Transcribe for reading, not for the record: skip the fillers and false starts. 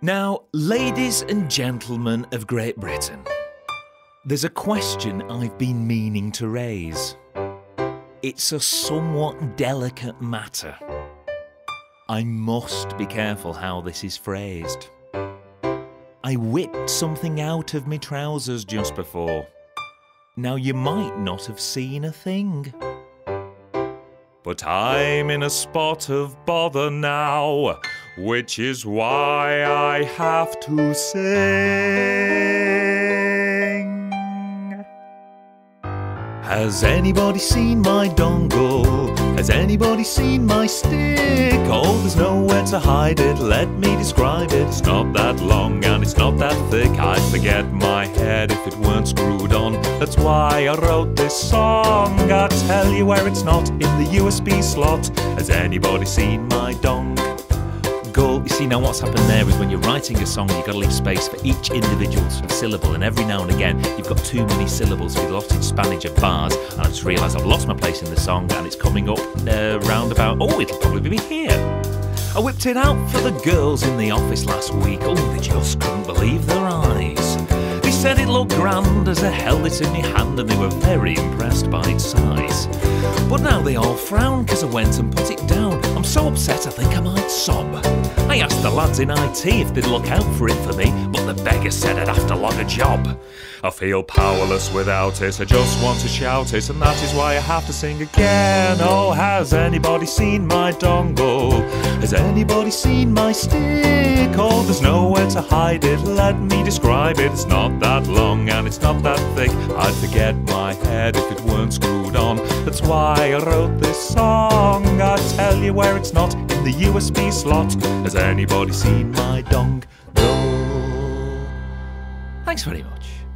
Now, ladies and gentlemen of Great Britain, there's a question I've been meaning to raise. It's a somewhat delicate matter. I must be careful how this is phrased. I whipped something out of me trousers just before. Now you might not have seen a thing. But I'm in a spot of bother now, which is why I have to sing. Has anybody seen my dongle? Has anybody seen my stick? Oh, there's nowhere to hide it, let me describe it. It's not that long and it's not that thick. I'd forget my head if it weren't screwed on. That's why I wrote this song. I tell you where it's not, in the USB slot. Has anybody seen my dongle? You see, now what's happened there is when you're writing a song, you've got to leave space for each individual syllable, and every now and again you've got too many syllables with lots of Spanish of bars, and I just realised I've lost my place in the song and it's coming up round about, oh, it'll probably be here. I whipped it out for the girls in the office last week. Oh, they just couldn't believe their eyes. They said it looked grand as I held it in my hand, and they were very impressed by its size. But now they all frown because I went and put it down. I'm so upset I think I might sob. I asked the lads in IT if they'd look out for it for me, but the beggar said I'd have to log a job. I feel powerless without it, I just want to shout it, and that is why I have to sing again. Oh, has anybody seen my dongle? Has anybody seen my stick? Oh, there's nowhere to hide it, let me describe it. It's not that long and it's not that thick. I'd forget my head if it weren't screwed on. That's why I wrote this song. I tell you where it's not, in the USB slot. Has anybody seen my dongle? Thanks very much.